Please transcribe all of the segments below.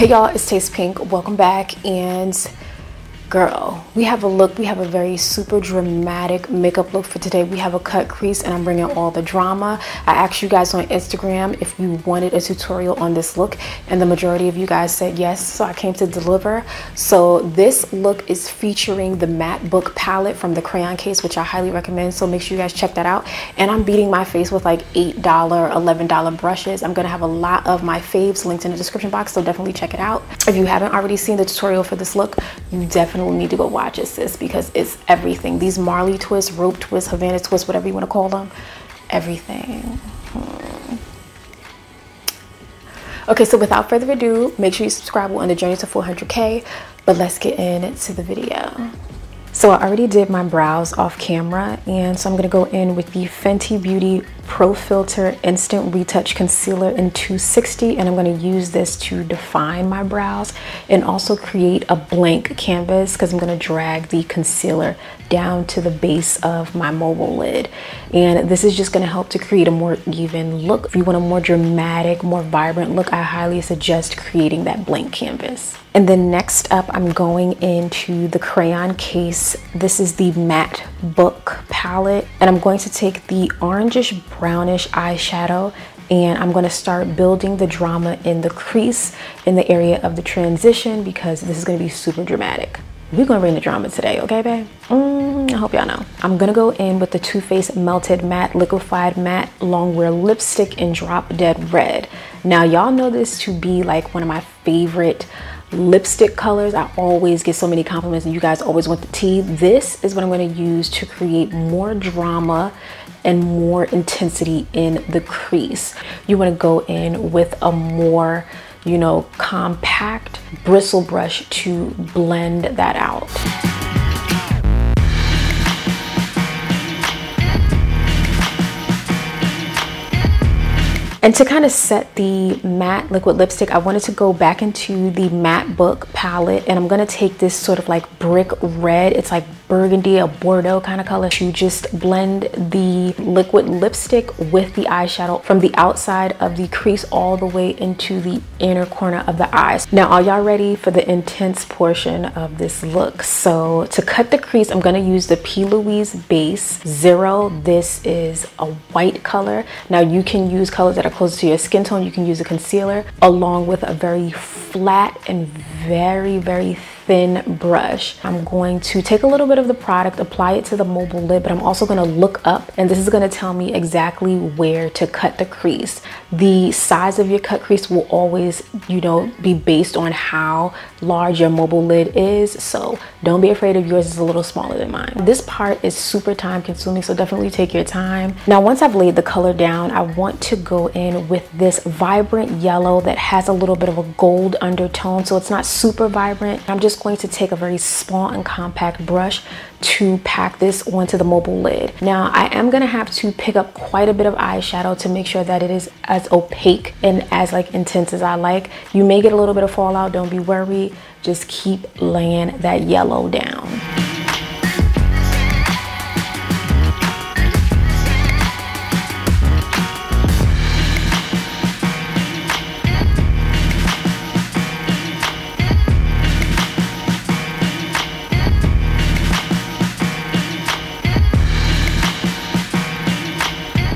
Hey y'all, it's tastePINK. Welcome back. And girl, we have a look. We have a very super dramatic makeup look for today. We have a cut crease and I'm bringing all the drama. I asked you guys on Instagram if you wanted a tutorial on this look and the majority of you guys said yes, so I came to deliver. So this look is featuring the Matte Book Palette from the Crayon Case, which I highly recommend, so make sure you guys check that out. And I'm beating my face with like $8, $11 brushes. I'm gonna have a lot of my faves linked in the description box, so definitely check it out. If you haven't already seen the tutorial for this look, you definitely need to go watch it, sis, because it's everything. These MARLEY TWIST, rope twist, HAVANA TWIST, whatever you want to call them, everything. Okay, so without further ado, make sure you subscribe. We're on the journey to 400k, but let's get into the video. So I already did my brows off camera, and so I'm gonna go in with the Fenty Beauty Pro Filter Instant Retouch Concealer in 260, and I'm gonna use this to define my brows and also create a blank canvas because I'm gonna drag the concealer down to the base of my mobile lid. And this is just gonna help to create a more even look. If you want a more dramatic, more vibrant look, I highly suggest creating that blank canvas. And then next up, I'm going into the Crayon Case. This is the Matte Book Palette, and I'm going to take the orangish brownish eyeshadow and I'm going to start building the drama in the crease in the area of the transition because this is going to be super dramatic. We're going to bring the drama today, okay babe? I hope y'all know. I'm going to go in with the Too Faced Melted Matte, Liquefied Matte, Longwear Lipstick in Drop Dead Red. Now y'all know this to be like one of my favorite lipstick colors. I always get so many compliments and you guys always want the tea. This is what I'm going to use to create more drama and more intensity in the crease. You want to go in with a more, you know, compact bristle brush to blend that out. And to kind of set the matte liquid lipstick, I wanted to go back into the Matte Book Palette, and I'm gonna take this sort of like brick red, it's like burgundy, a Bordeaux kind of color, to just blend the liquid lipstick with the eyeshadow from the outside of the crease all the way into the inner corner of the eyes. Now, are y'all ready for the intense portion of this look? So to cut the crease, I'm gonna use the P. Louise Base Zero. This is a white color. Now you can use colors that are closer to your skin tone. You can use a concealer along with a very flat and very thin brush. I'm going to take a little bit of the product, apply it to the mobile lid, but I'm also going to look up, and this is going to tell me exactly where to cut the crease. The size of your cut crease will always, you know, be based on how large your mobile lid is, so don't be afraid if yours is a little smaller than mine. This part is super time consuming, so definitely take your time. Now once I've laid the color down, I want to go in with this vibrant yellow that has a little bit of a gold undertone, so it's not super vibrant. I'm just going to take a very small and compact brush to pack this onto the mobile lid. Now I am gonna have to pick up quite a bit of eyeshadow to make sure that it is as opaque and as like intense as I like. You may get a little bit of fallout, don't be worried. Just keep laying that yellow down.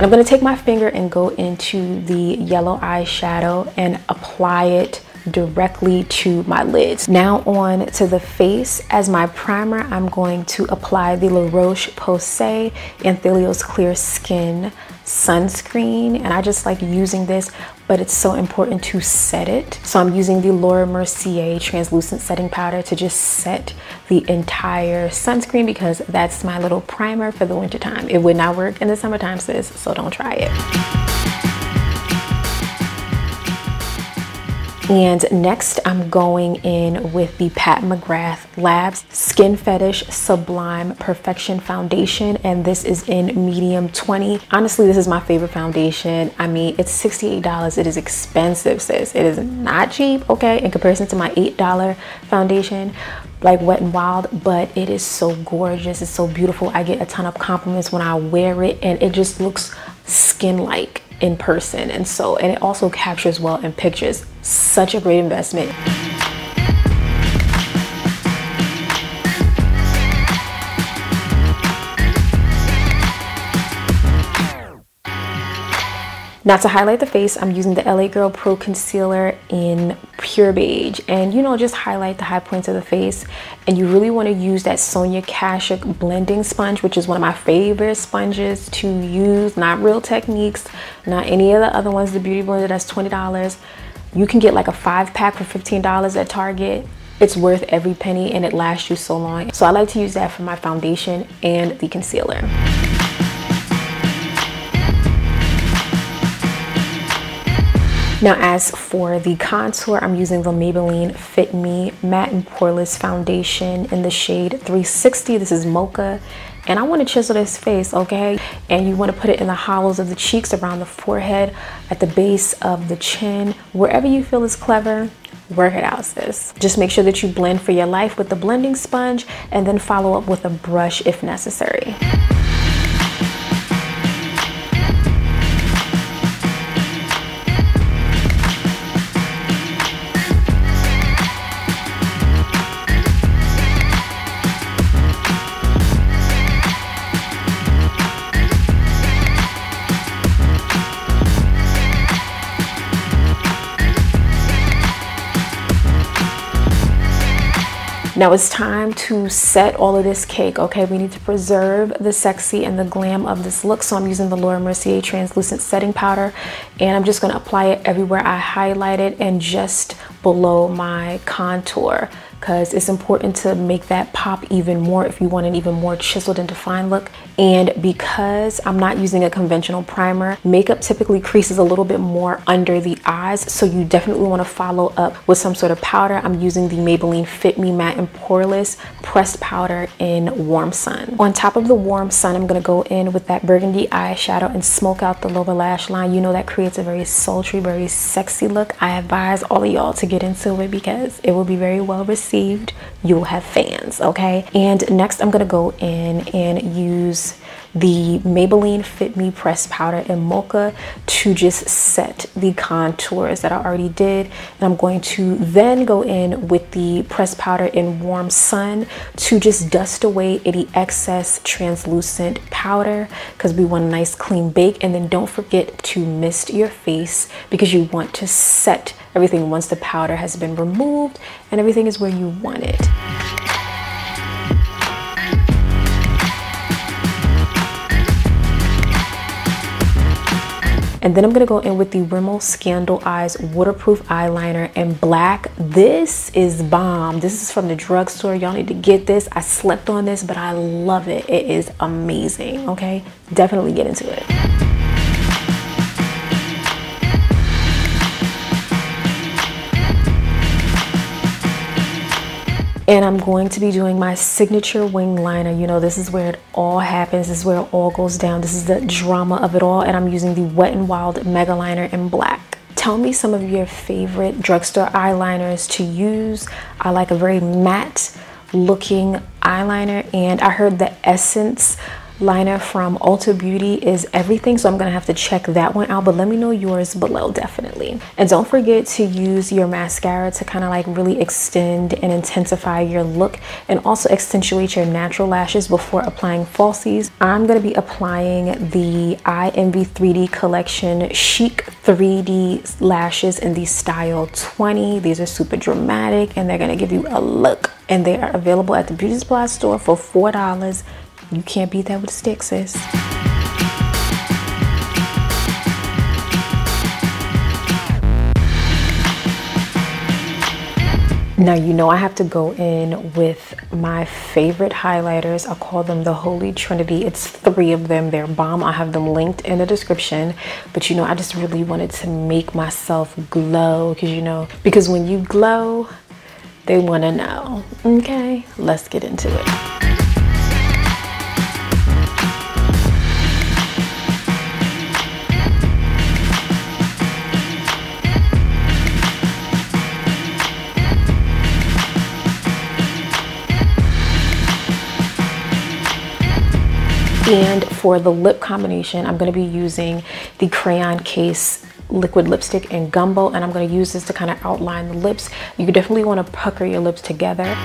And I'm going to take my finger and go into the yellow eyeshadow and apply it directly to my lids. Now on to the face. As my primer, I'm going to apply the La Roche Posay Anthelios Clear Skin Sunscreen, and I just like using this, but it's so important to set it. So I'm using the Laura Mercier translucent setting powder to just set the entire sunscreen because that's my little primer for the winter time. It would not work in the summertime, sis, so don't try it. And next, I'm going in with the Pat McGrath Labs Skin Fetish Sublime Perfection Foundation, and this is in medium 20. Honestly, this is my favorite foundation. I mean, it's $68. It is expensive, sis. It is not cheap, okay, in comparison to my $8 foundation like Wet n Wild, but it is so gorgeous. It's so beautiful. I get a ton of compliments when I wear it, and it just looks skin-like in person, and it also captures well in pictures. such a great investment. Now to highlight the face, I'm using the LA Girl Pro Concealer in Pure Beige. And you know, just highlight the high points of the face. And you really want to use that Sonia Kashuk blending sponge, which is one of my favorite sponges to use. Not Real Techniques, not any of the other ones. The Beauty Blender, that's $20. You can get like a 5-pack for $15 at Target. It's worth every penny and it lasts you so long. So I like to use that for my foundation and the concealer. Now as for the contour, I'm using the Maybelline Fit Me Matte and Poreless Foundation in the shade 360. This is Mocha. And I want to chisel this face, okay? And you want to put it in the hollows of the cheeks, around the forehead, at the base of the chin. Wherever you feel is clever, work it out, sis. Just make sure that you blend for your life with the blending sponge and then follow up with a brush if necessary. Now it's time to set all of this cake, okay? We need to preserve the sexy and the glam of this look. So I'm using the Laura Mercier Translucent Setting Powder, and I'm just gonna apply it everywhere I highlight it and just below my contour, because it's important to make that pop even more if you want an even more chiseled and defined look. And because I'm not using a conventional primer, makeup typically creases a little bit more under the eyes, so you definitely want to follow up with some sort of powder. I'm using the Maybelline Fit Me Matte and Poreless Pressed Powder in Warm Sun. On top of the Warm Sun, I'm going to go in with that burgundy eyeshadow and smoke out the lower lash line. You know, that creates a very sultry, very sexy look. I advise all of y'all to get into it because it will be very well received. You'll have fans, okay? And next I'm gonna go in and use the Maybelline Fit Me Pressed Powder in Mocha to just set the contours that I already did. And I'm going to then go in with the pressed powder in Warm Sun to just dust away any excess translucent powder, because we want a nice clean bake. And then don't forget to mist your face, because you want to set everything once the powder has been removed and everything is where you want it. And then I'm gonna go in with the Rimmel Scandaleyes Waterproof Eyeliner in Black. This is bomb. This is from the drugstore. Y'all need to get this. I slept on this, but I love it. It is amazing, okay? Definitely get into it. And I'm going to be doing my signature wing liner. You know, this is where it all happens. This is where it all goes down. This is the drama of it all. And I'm using the Wet n Wild MegaLiner in Black. Tell me some of your favorite drugstore eyeliners to use. I like a very matte looking eyeliner. And I heard the Essence liner from Ulta Beauty is everything, so I'm gonna have to check that one out, but let me know yours below, definitely. And don't forget to use your mascara to kind of like really extend and intensify your look, and also accentuate your natural lashes before applying falsies. I'm gonna be applying the IMV 3D Collection Chic 3D lashes in the style 20. These are super dramatic and they're gonna give you a look, and they are available at the Beauty Supply store for $4. You can't beat that with a stick, sis. Now, you know I have to go in with my favorite highlighters. I call them the Holy Trinity. It's 3 of them. They're bomb. I have them linked in the description. But you know, I just really wanted to make myself glow, because you know, because when you glow, they want to know. Okay, let's get into it. And for the lip combination, I'm going to be using the Crayon Case liquid lipstick in Gumbo, and I'm going to use this to kind of outline the lips. You definitely want to pucker your lips together.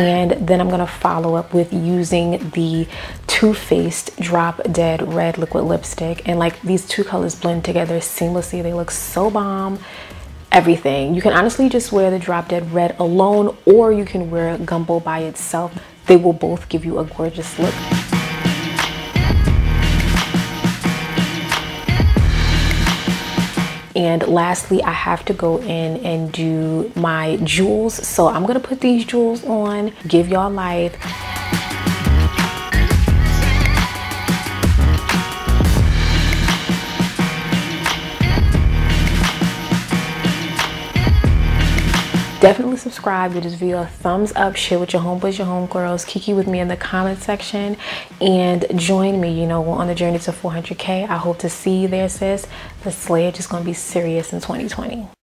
And then I'm gonna follow up with using the Too Faced Drop Dead Red Liquid Lipstick. And like, these two colors blend together seamlessly. They look so bomb. Everything. You can honestly just wear the Drop Dead Red alone, or you can wear Gumbo by itself. They will both give you a gorgeous look. And lastly, I have to go in and do my jewels. So I'm gonna put these jewels on, give y'all life. Definitely subscribe, give this video a thumbs up, share with your homeboys, your homegirls, kiki with me in the comment section, and join me. You know, we're on the journey to 400K. I hope to see you there, sis. The slayage is going to be serious in 2020.